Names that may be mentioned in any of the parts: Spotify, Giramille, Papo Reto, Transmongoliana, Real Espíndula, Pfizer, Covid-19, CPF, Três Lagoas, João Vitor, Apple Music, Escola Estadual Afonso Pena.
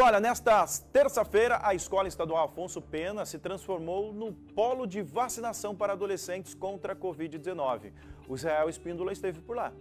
Olha, nesta terça-feira, a Escola Estadual Afonso Pena se transformou no polo de vacinação para adolescentes contra a Covid-19. O Real Espíndula esteve por lá.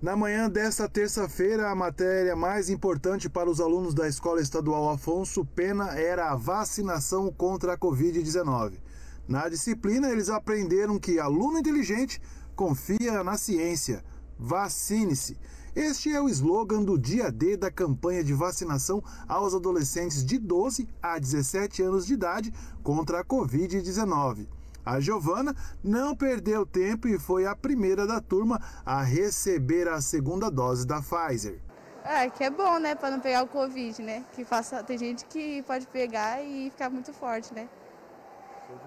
Na manhã desta terça-feira, a matéria mais importante para os alunos da Escola Estadual Afonso Pena era a vacinação contra a Covid-19. Na disciplina, eles aprenderam que aluno inteligente confia na ciência. Vacine-se. Este é o slogan do dia D da campanha de vacinação aos adolescentes de 12 a 17 anos de idade contra a Covid-19. A Giovana não perdeu tempo e foi a primeira da turma a receber a segunda dose da Pfizer. É, que é bom, né, para não pegar o Covid, né? Que faça, tem gente que pode pegar e ficar muito forte, né?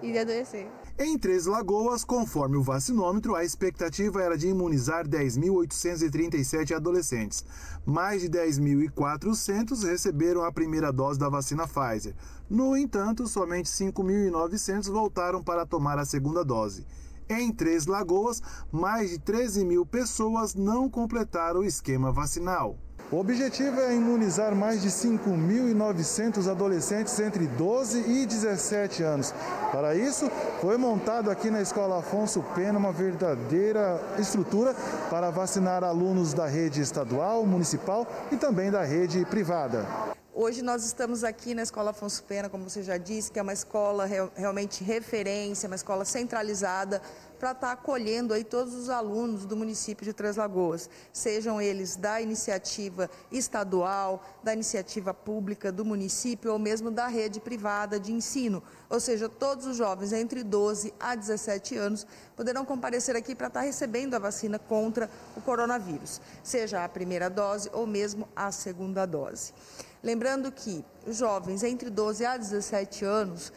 E de adoecer. Em Três Lagoas, conforme o vacinômetro, a expectativa era de imunizar 10.837 adolescentes. Mais de 10.400 receberam a primeira dose da vacina Pfizer. No entanto, somente 5.900 voltaram para tomar a segunda dose. Em Três Lagoas, mais de 13 mil pessoas não completaram o esquema vacinal. O objetivo é imunizar mais de 5.900 adolescentes entre 12 e 17 anos. Para isso, foi montado aqui na Escola Afonso Pena uma verdadeira estrutura para vacinar alunos da rede estadual, municipal e também da rede privada. Hoje nós estamos aqui na Escola Afonso Pena, como você já disse, que é uma escola realmente referência, uma escola centralizada, para estar acolhendo aí todos os alunos do município de Três Lagoas, sejam eles da iniciativa estadual, da iniciativa pública do município ou mesmo da rede privada de ensino. Ou seja, todos os jovens entre 12 a 17 anos poderão comparecer aqui para estar recebendo a vacina contra o coronavírus, seja a primeira dose ou mesmo a segunda dose. Lembrando que os jovens entre 12 a 17 anos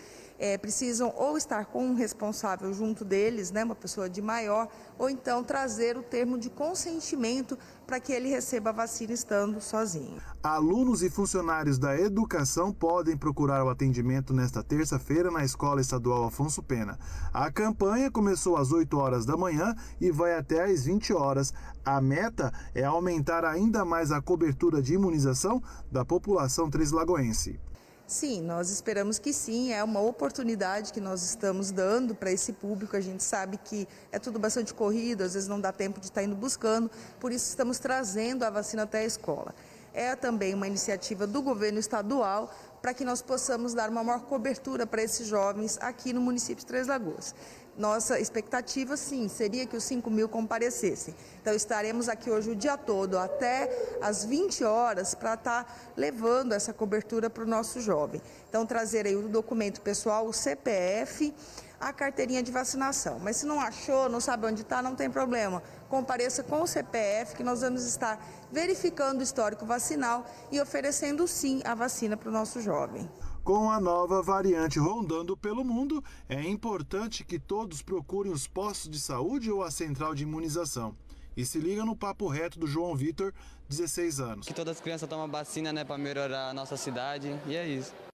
precisam ou estar com um responsável junto deles, né, uma pessoa de maior, ou então trazer o termo de consentimento para que ele receba a vacina estando sozinho. Alunos e funcionários da educação podem procurar o atendimento nesta terça-feira na Escola Estadual Afonso Pena. A campanha começou às 8 horas da manhã e vai até às 20 horas. A meta é aumentar ainda mais a cobertura de imunização da população treslagoense. Sim, nós esperamos que sim, é uma oportunidade que nós estamos dando para esse público. A gente sabe que é tudo bastante corrido, às vezes não dá tempo de estar indo buscando, por isso estamos trazendo a vacina até a escola. É também uma iniciativa do governo estadual para que nós possamos dar uma maior cobertura para esses jovens aqui no município de Três Lagoas. Nossa expectativa, sim, seria que os 5 mil comparecessem. Então estaremos aqui hoje o dia todo, até às 20 horas, para estar levando essa cobertura para o nosso jovem. Então trazer aí o documento pessoal, o CPF, a carteirinha de vacinação. Mas se não achou, não sabe onde está, não tem problema. Compareça com o CPF, que nós vamos estar verificando o histórico vacinal e oferecendo sim a vacina para o nosso jovem. Com a nova variante rondando pelo mundo, é importante que todos procurem os postos de saúde ou a central de imunização. E se liga no Papo Reto do João Vitor, 16 anos. Que todas as crianças tomam vacina, né, para melhorar a nossa cidade, e é isso.